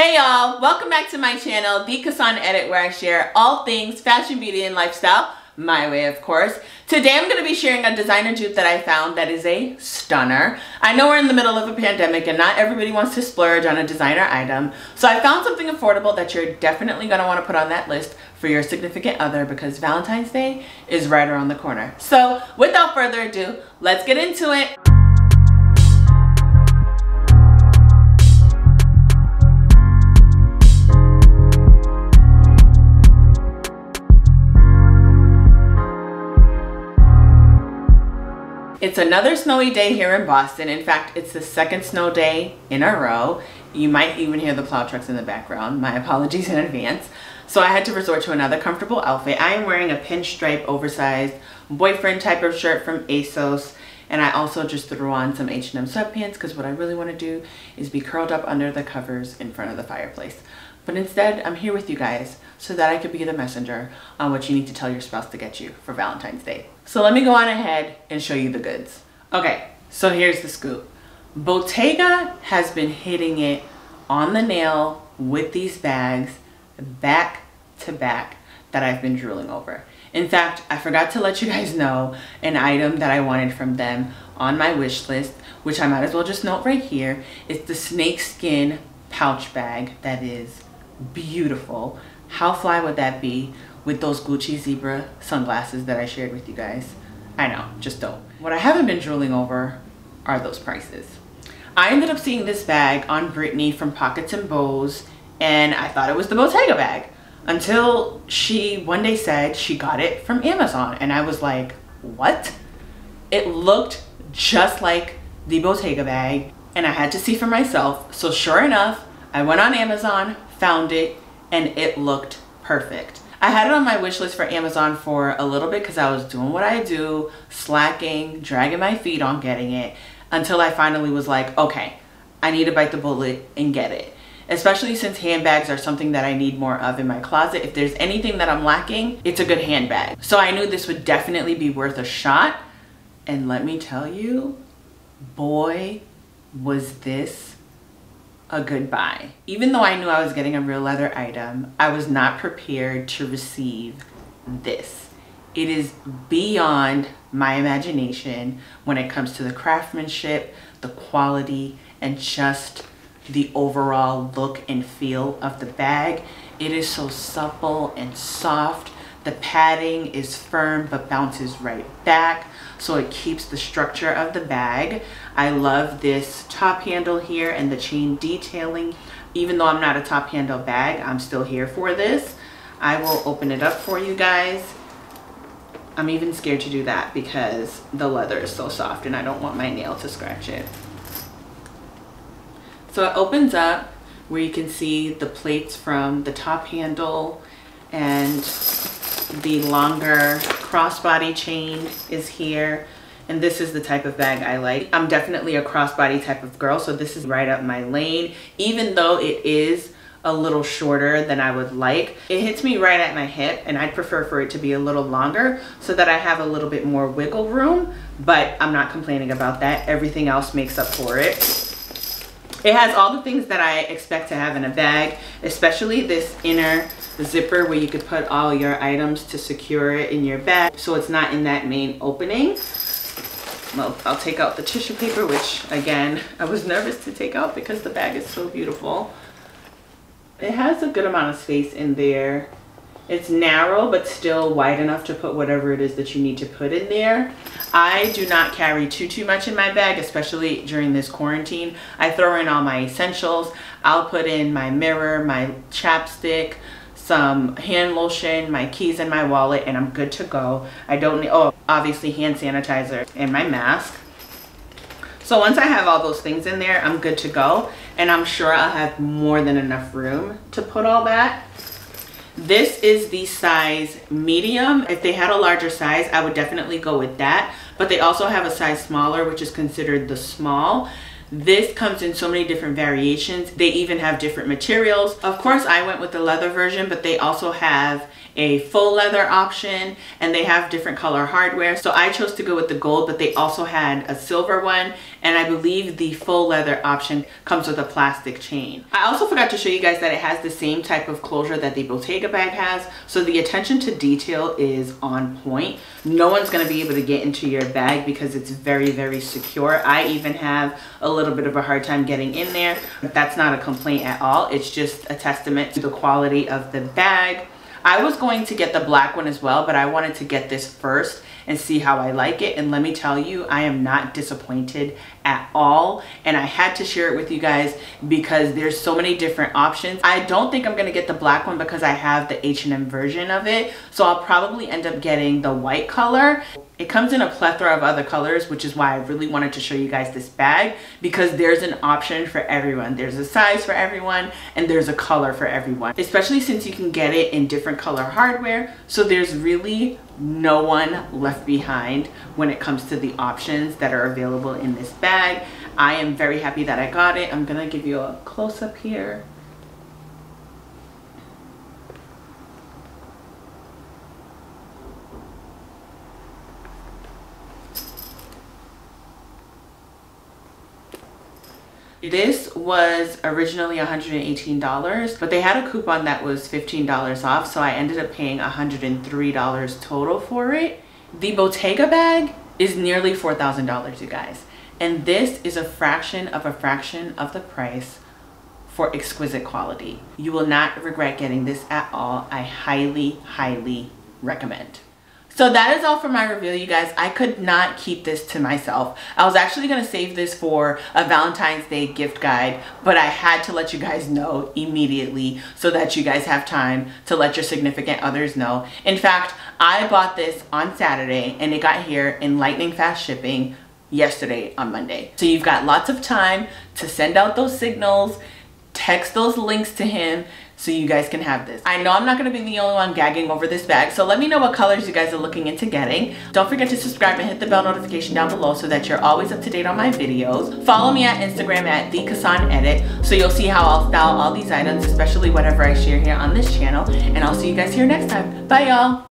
Hey y'all, welcome back to my channel, The Cassan Edit, where I share all things fashion, beauty, and lifestyle, my way of course. Today I'm going to be sharing a designer dupe that I found that is a stunner. I know we're in the middle of a pandemic and not everybody wants to splurge on a designer item, so I found something affordable that you're definitely going to want to put on that list for your significant other because Valentine's Day is right around the corner. So without further ado, let's get into it. It's another snowy day here in Boston. In fact, it's the second snow day in a row. You might even hear the plow trucks in the background. My apologies in advance. So I had to resort to another comfortable outfit. I am wearing a pinstripe oversized boyfriend type of shirt from ASOS. And I also just threw on some H&M sweatpants because what I really want to do is be curled up under the covers in front of the fireplace. But instead, I'm here with you guys so that I could be the messenger on what you need to tell your spouse to get you for Valentine's Day. So let me go on ahead and show you the goods. Okay, so here's the scoop. Bottega has been hitting it on the nail with these bags back to back that I've been drooling over. In fact, I forgot to let you guys know an item that I wanted from them on my wish list, which I might as well just note right here. It's the snakeskin pouch bag that is beautiful. How fly would that be with those Gucci zebra sunglasses that I shared with you guys? I know, just dope. What I haven't been drooling over are those prices. I ended up seeing this bag on Brittany from Pockets and Bows, and I thought it was the Bottega bag until she one day said she got it from Amazon, and I was like, what? It looked just like the Bottega bag, and I had to see for myself. So sure enough, I went on Amazon, found it, and it looked perfect. I had it on my wish list for Amazon for a little bit because I was doing what I do, slacking, dragging my feet on getting it, until I finally was like, okay, I need to bite the bullet and get it. Especially since handbags are something that I need more of in my closet. If there's anything that I'm lacking, it's a good handbag. So I knew this would definitely be worth a shot. And let me tell you, boy, was this a good buy. Even though I knew I was getting a real leather item, I was not prepared to receive this. It is beyond my imagination when it comes to the craftsmanship, the quality, and just the overall look and feel of the bag. It is so supple and soft. The padding is firm but bounces right back, so it keeps the structure of the bag. I love this top handle here and the chain detailing. Even though I'm not a top handle bag, I'm still here for this. I will open it up for you guys. I'm even scared to do that because the leather is so soft and I don't want my nail to scratch it. So it opens up where you can see the plates from the top handle, and the longer crossbody chain is here. And this is the type of bag I like. I'm definitely a crossbody type of girl, so this is right up my lane. Even though it is a little shorter than I would like, it hits me right at my hip, and I'd prefer for it to be a little longer so that I have a little bit more wiggle room, but I'm not complaining about that. Everything else makes up for it. It has all the things that I expect to have in a bag, especially this inner zipper where you could put all your items to secure it in your bag so it's not in that main opening. Well, I'll take out the tissue paper, which again, I was nervous to take out because the bag is so beautiful. It has a good amount of space in there. It's narrow, but still wide enough to put whatever it is that you need to put in there. I do not carry too much in my bag, especially during this quarantine. I throw in all my essentials. I'll put in my mirror, my chapstick, some hand lotion, my keys, and my wallet, and I'm good to go. I don't need, oh, obviously hand sanitizer and my mask. So once I have all those things in there, I'm good to go. And I'm sure I'll have more than enough room to put all that. This is the size medium. If they had a larger size, I would definitely go with that, but they also have a size smaller, which is considered the small. This comes in so many different variations. They even have different materials. Of course, I went with the leather version, but they also have a faux leather option, and they have different color hardware. So I chose to go with the gold, but they also had a silver one, and I believe the faux leather option comes with a plastic chain. I also forgot to show you guys that it has the same type of closure that the Bottega bag has, so the attention to detail is on point. No one's going to be able to get into your bag because it's very, very secure. I even have a little bit of a hard time getting in there, but that's not a complaint at all. It's just a testament to the quality of the bag. I was going to get the black one as well, but I wanted to get this first and see how I like it. And let me tell you, I am not disappointed at all. And I had to share it with you guys because there's so many different options. I don't think I'm gonna get the black one because I have the H&M version of it. So I'll probably end up getting the white color. It comes in a plethora of other colors, which is why I really wanted to show you guys this bag, because there's an option for everyone. There's a size for everyone, and there's a color for everyone, especially since you can get it in different color hardware. So there's really no one left behind when it comes to the options that are available in this bag. I am very happy that I got it. I'm gonna give you a close-up here. This was originally $118, but they had a coupon that was $15 off, so I ended up paying $103 total for it. The Bottega bag is nearly $4,000, you guys, and this is a fraction of the price for exquisite quality. You will not regret getting this at all. I highly, highly recommend. So that is all for my review, you guys. I could not keep this to myself. I was actually gonna save this for a Valentine's Day gift guide, but I had to let you guys know immediately so that you guys have time to let your significant others know. In fact, I bought this on Saturday and it got here in lightning fast shipping yesterday on Monday. So you've got lots of time to send out those signals, text those links to him, so you guys can have this. I know I'm not gonna be the only one gagging over this bag, so let me know what colors you guys are looking into getting. Don't forget to subscribe and hit the bell notification down below so that you're always up to date on my videos. Follow me at Instagram at The Cassan Edit, so you'll see how I'll style all these items, especially whatever I share here on this channel, and I'll see you guys here next time. Bye, y'all.